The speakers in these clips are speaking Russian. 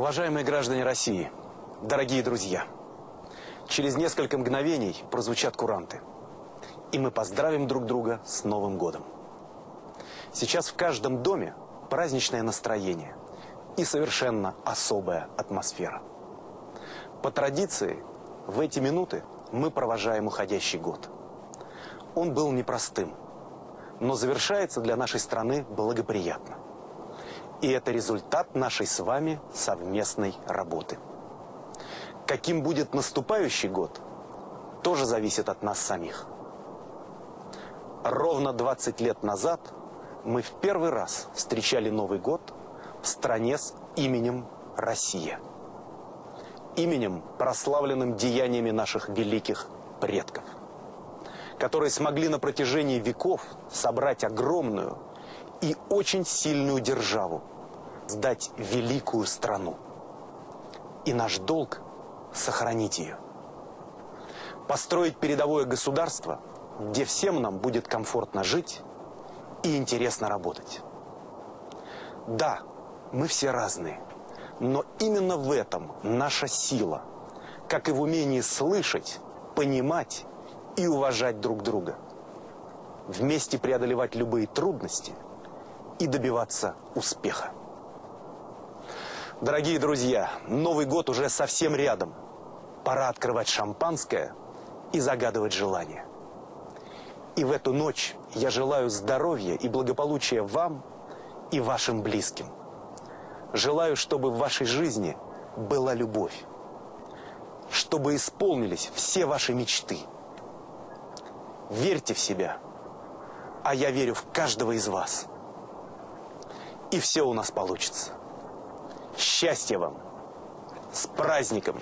Уважаемые граждане России, дорогие друзья, через несколько мгновений прозвучат куранты, и мы поздравим друг друга с Новым годом. Сейчас в каждом доме праздничное настроение и совершенно особая атмосфера. По традиции, в эти минуты мы провожаем уходящий год. Он был непростым, но завершается для нашей страны благоприятно. И это результат нашей с вами совместной работы. Каким будет наступающий год, тоже зависит от нас самих. Ровно 20 лет назад мы в первый раз встречали Новый год в стране с именем Россия. Именем, прославленным деяниями наших великих предков, которые смогли на протяжении веков собрать огромную и очень сильную державу, сдать великую страну. И наш долг – сохранить ее. Построить передовое государство, где всем нам будет комфортно жить и интересно работать. Да, мы все разные, но именно в этом наша сила, как и в умении слышать, понимать и уважать друг друга. Вместе преодолевать любые трудности и добиваться успеха. Дорогие друзья, Новый год уже совсем рядом. Пора открывать шампанское и загадывать желания. И в эту ночь я желаю здоровья и благополучия вам и вашим близким. Желаю, чтобы в вашей жизни была любовь, чтобы исполнились все ваши мечты. Верьте в себя, а я верю в каждого из вас. И все у нас получится. Счастья вам! С праздником!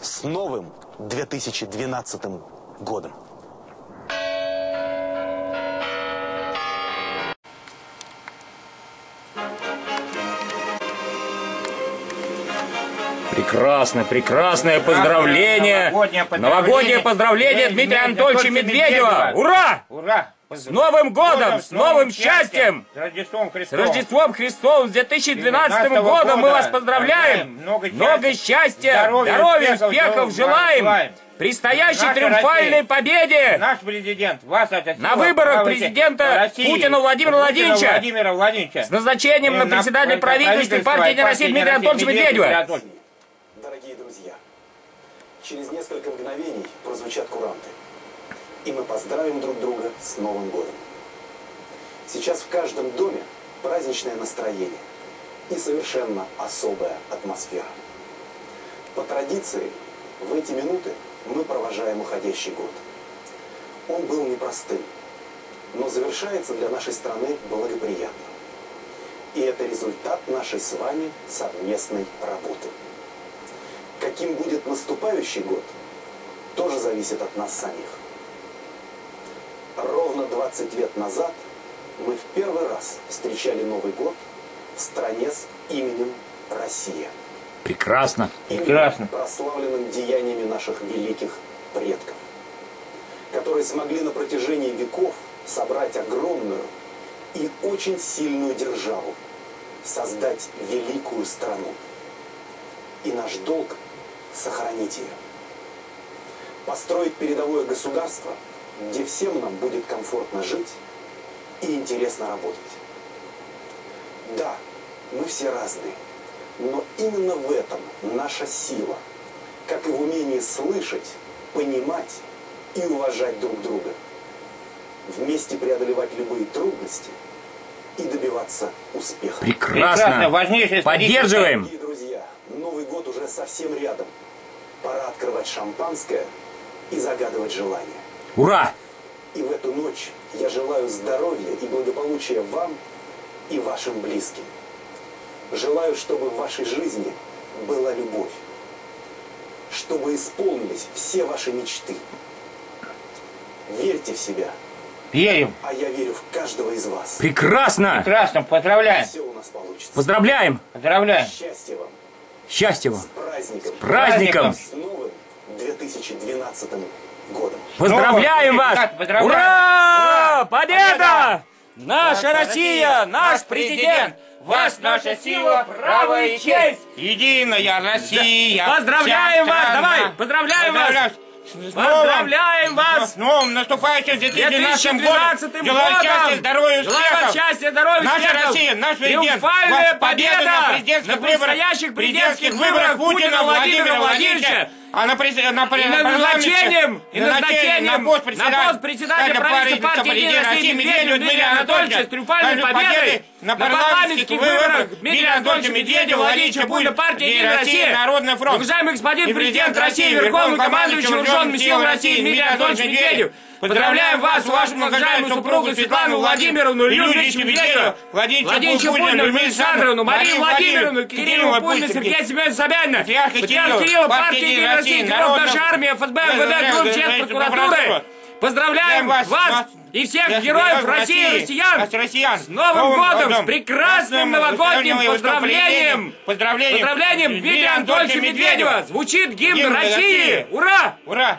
С новым 2012 годом! Прекрасное, прекрасное поздравление! Новогоднее поздравление Дмитрия Анатольевича Медведева! Ура! Ура! С Новым годом! С новым счастьем! С Рождеством Христовым! С Рождеством Христовым! С 2012 годом мы вас поздравляем! Много счастья, здоровья, успехов желаем! Предстоящей триумфальной победе! Наш президент вас на выборах президента России, Путина Владимира Владимировича! С назначением на председателя правительства партии «Единая Россия» Дмитрия Анатольевича Медведева! Дорогие друзья, через несколько мгновений прозвучат куранты, и мы поздравим друг друга с Новым годом. Сейчас в каждом доме праздничное настроение и совершенно особая атмосфера. По традиции, в эти минуты мы провожаем уходящий год. Он был непростым, но завершается для нашей страны благоприятно. И это результат нашей с вами совместной работы. Каким будет наступающий год, тоже зависит от нас самих. Ровно 20 лет назад мы в первый раз встречали Новый год в стране с именем Россия. Прекрасно. Прекрасно. Прославленным деяниями наших великих предков, которые смогли на протяжении веков собрать огромную и очень сильную державу, создать великую страну. И наш долг – сохранить ее. Построить передовое государство, где всем нам будет комфортно жить и интересно работать. Да, мы все разные, но именно в этом наша сила, как и в умении слышать, понимать и уважать друг друга. Вместе преодолевать любые трудности и добиваться успеха. Прекрасно! Важнейшее. Поддерживаем! Дорогие друзья, Новый год уже совсем рядом. Пора открывать шампанское и загадывать желания. Ура! И в эту ночь я желаю здоровья и благополучия вам и вашим близким. Желаю, чтобы в вашей жизни была любовь, чтобы исполнились все ваши мечты. Верьте в себя. Верим. А я верю в каждого из вас. Прекрасно! Прекрасно! Поздравляем! Все у нас получится. Поздравляем! Поздравляем! Счастья вам! Счастья вам! С праздником! С праздником! С новым 2012 годом! Поздравляем вас! Поздравляем. Ура! Ура! Победа! Победа! Наша Россия! Наш президент! вас наша сила, право и честь! Единая Россия! Поздравляем вас! Давай! Поздравляем вас! Поздравляем вас! С новым наступающим 2012 годом! Желаю счастья, здоровья, успехов! Наша Россия, наш президент! Триумфальная победа на предстоящих президентских выборах Путина Владимира Владимировича! А на пост председателя правительства партии «Единая Россия» Медведева Дмитрия Анатольевича с триумфальной победой на парламентских выборах Дмитрия Анатольевича Медведева Владимировича Путина партии «Единая Россия» Народный фронт. Уважаемый господин президент России, Верховный командующий вооруженными силами России Дмитрий Анатольевич Медведев, поздравляем вас, вашу многоуважаемую супругу Светлану Владимировну, Илью Ильичу Медведеву, Владимировичу Путину, Людмилу Александровну, Марию Владимировну, Кириллу Путину, Сергея Семеновича Собянина, Патриарха Кирилла, партия «Единая Россия», Крым, наша армия, ФСБ, МВД, Крымчет, прокуратуры. Поздравляем вас и всех героев России и россиян с Новым годом, с прекрасным новогодним поздравлением! Дмитрия Анатольевича Медведева! Звучит гимн России! Ура! Ура!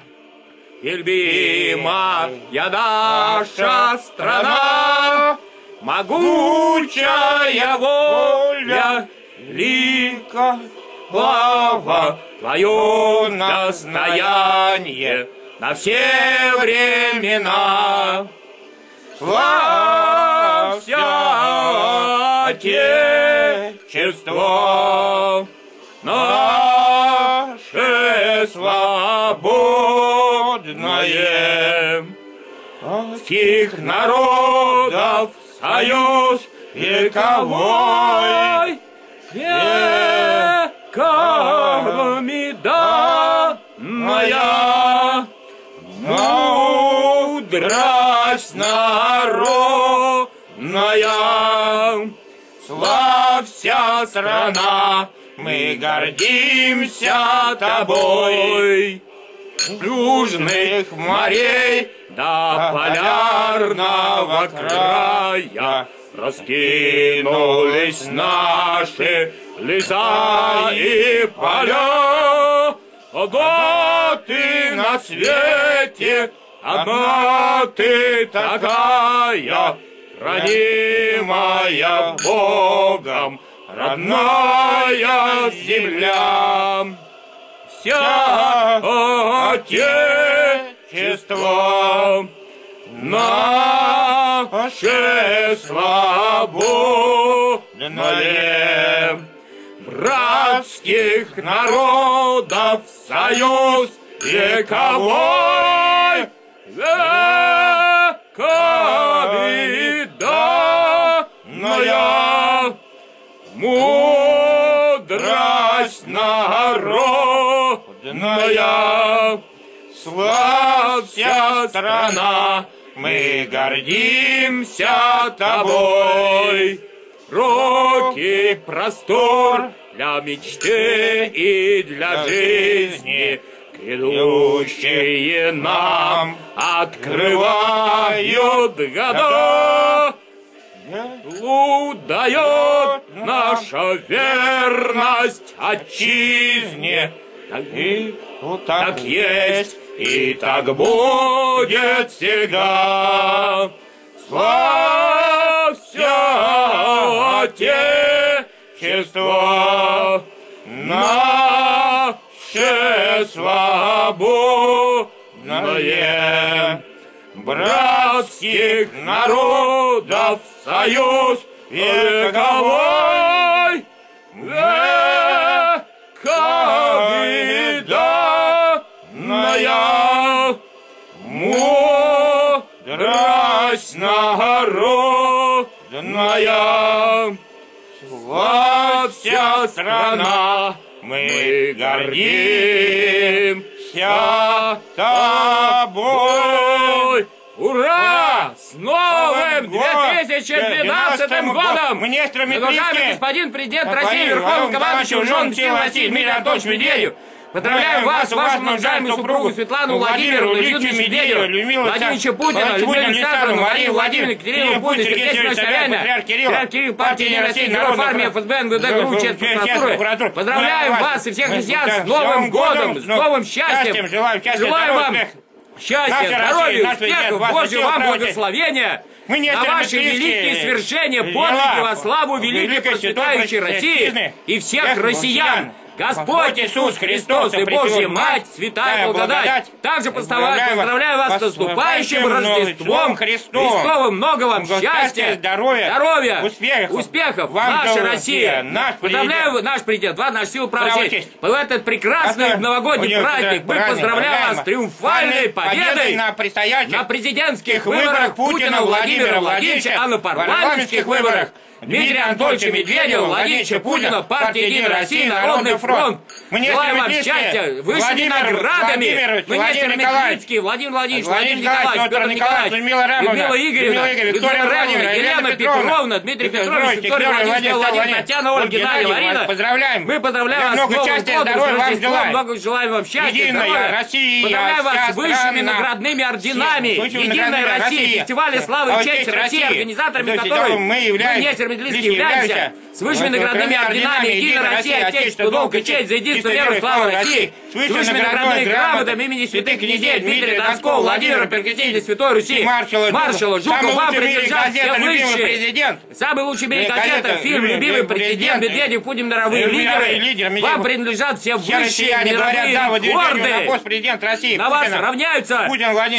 И любимая наша страна, могучая воля, велика слава, твое достояние на все времена. Славься, Отечество, наше свободное, всех народов союз вековой, веками данная мудрость народная. Славься, страна, мы гордимся тобой, южных морей до полярного края раскинулись наши леса и поля. Одна ты на свете, одна ты такая, родимая Богом, родная земля. Вся Отечество, наше свободное, братских народов союз вековой, веками данная мудрость народа. Славься, страна, мы гордимся тобой. Руки простор для мечты и для жизни, грядущие нам открывают года. Удает наша верность отчизне. Так есть и так будет всегда. Славься, Отечество, наше свободное, братских народов союз вековой, данная мудрость народная. Славься, страна, мы гордимся тобой. Ура! С новым 2012 годом! Уважаемый господин президент России, Верховный командующий вооруженными силами России Дмитрий Анатольевич Медведев, поздравляем вас, вашу уважаемую супругу Светлану Владимировну, Илью Медведева, Владимировича Путина, Людмилу Александровну, Марию Владимировну, Кирилла Путина, Сергея Семеновича Собянина, Патриарха Кирилла, партия «Единая Россия», Народный фронт, армия, ФСБ, МВД, Крымчет, прокуратура. Поздравляем вас и всех россиян с Новым годом, с новым счастьем. Желаем вам счастья, здоровья, успехов, Божьего вам благословения. Мы не на ваши великие свершения, подвиги во славу великой процветающей России и всех россиян. Господь Иисус Христос и Божья Мать, святая благодать, также поздравляю вас с наступающим Рождеством Христовым. Много вам счастья, здоровья, успехов, наша Россия. Поздравляю наш предел, наш сил правосудия. В этот прекрасный новогодний праздник мы поздравляем вас с триумфальной победой на президентских выборах Путина Владимира Владимировича, а на парламентских выборах Дмитрия Анатольевича Медведева, Владимировича Путина, партия «Единая Россия», Народный фронт. Желаем вам счастья, высшими наградами. Министр Медведевский, Владимир Владимирович, Владимир Николаевич, Петр Николаевич, Людмила Игоревна, Виктория Романовна, Елена Петровна, Дмитрий Петрович, Виктория Владимировна, Татьяна, Ольга, Геннадий, Марина. Мы поздравляем вас с Новым годом, много желаем вам счастья, здоровья. Поздравляем вас с высшими наградными орденами «Единая Россия», фестиваля славы и чести России, организаторами которого мы являемся. Являемся с высшими наградными орденами «Единая Россия», «Отечество, долг и честь», «За единство, веру, славу России», с высшими наградными грамотами имени святых князей Дмитрия Донского, Владимира Первокрестителя Святой Руси, маршала Жукова, вам принадлежат все высшие, самый лучший мир газета, фильм «Любимый президент», Медведев, Путин, мировые лидеры, вам принадлежат все высшие мировые горды, на вас равняются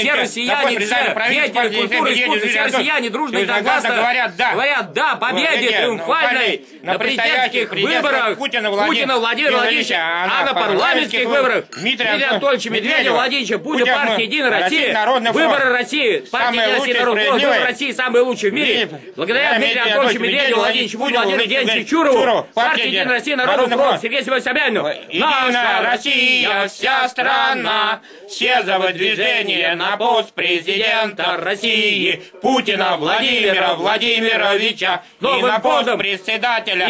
все россияне, все деятели культуры, искусства, все россияне дружно и согласно говорят «да», победа. Триумфальной на президентских выборах Путина Владимира Владимировича, а на парламентских выборах Дмитрия Анатольевича Медведева, Владимировича Путина, партия «Единая Россия», выборы России, партия «Единая Россия», Народный фронт, выборы России самые лучшие в мире. Благодаря Дмитрию Анатольевичу Медведеву, Владимировичу Путину, Владимиру Владимировичу Чурову, партия «Единая Россия», Народный фронт, Сергею Семеновичу. Наша Россия, вся страна, все за выдвижение на пост президента России Путина Владимира Владимировича. И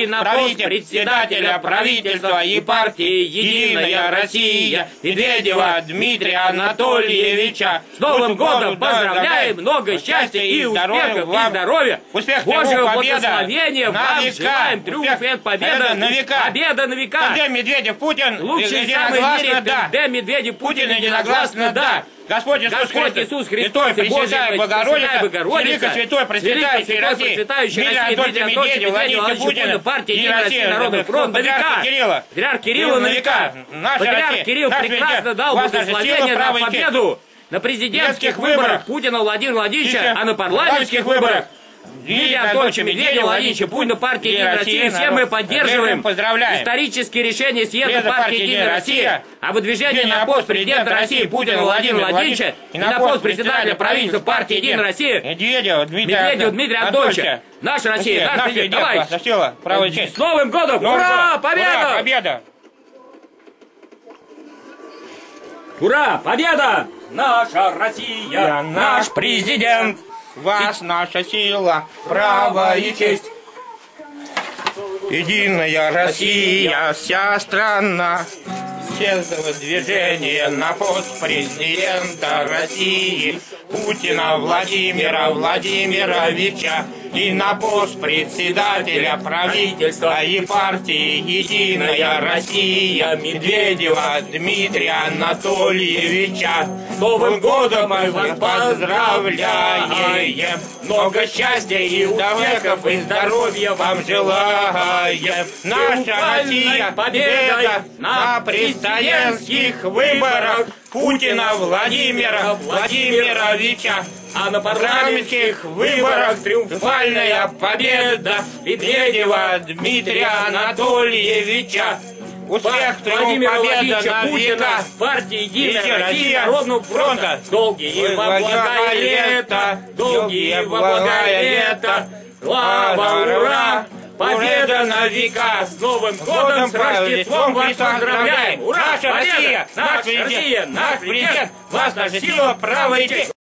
на пост председателя правительства и партии «Единая Россия» Медведева Дмитрия Анатольевича. С Новым годом поздравляем! Много счастья и успехов, и здоровья! Божьего благословения вам желаем! Триумф и победа на века! Победа на века! Где Медведев, Путин? Лучший самый в мире, где Медведев, Путин единогласно «да». Господь Иисус Христос, Святой Пресвятая Богородица, Великой Пресвятающей России, Дмитрий Анатольевич Медведев, Путина, партия «Единая Россия», Народный фронт, на века, патриарх Кирилла на века, патриарх Кирилл прекрасно дал благословение на победу на президентских выборах Путина Владимира Владимировича, а на парламентских выборах Дмитрия Анатольевича Медведева, Владимировича Путина, партия «Единая Россия». Все мы поддерживаем исторические решения съезда партии «Единая Россия» о выдвижении на пост президента России Путина Владимира Владимировича и на пост председателя правительства партии «Единая Россия» Медведева Дмитрия Анатольевича. Наша Россия, наш президент, давай! С Новым годом! Ура! Победа! Ура! Победа! Наша Россия, наш президент! Вас наша сила, право и честь. Единая Россия, вся страна, все за выдвижение на пост президента России Путина Владимира Владимировича и на пост председателя правительства и партии «Единая Россия» Медведева Дмитрия Анатольевича. С Новым годом мы вас поздравляем! Много счастья и успехов, и здоровья вам желаем! Наша Россия, победа на президентских выборах Путина Владимира Владимировича, а на парламентских выборах триумфальная победа Медведева Дмитрия Анатольевича. Успех, Владимира Владимировича Путина, партии «Единая Россия», Народного фронта. Долгие во благое лето, долгие во благое лето. Слава, ура, победа на века. С Новым годом, с Рождеством вас поздравляем. Ура, наша Россия, наш президент, вас наша сила, право и честь.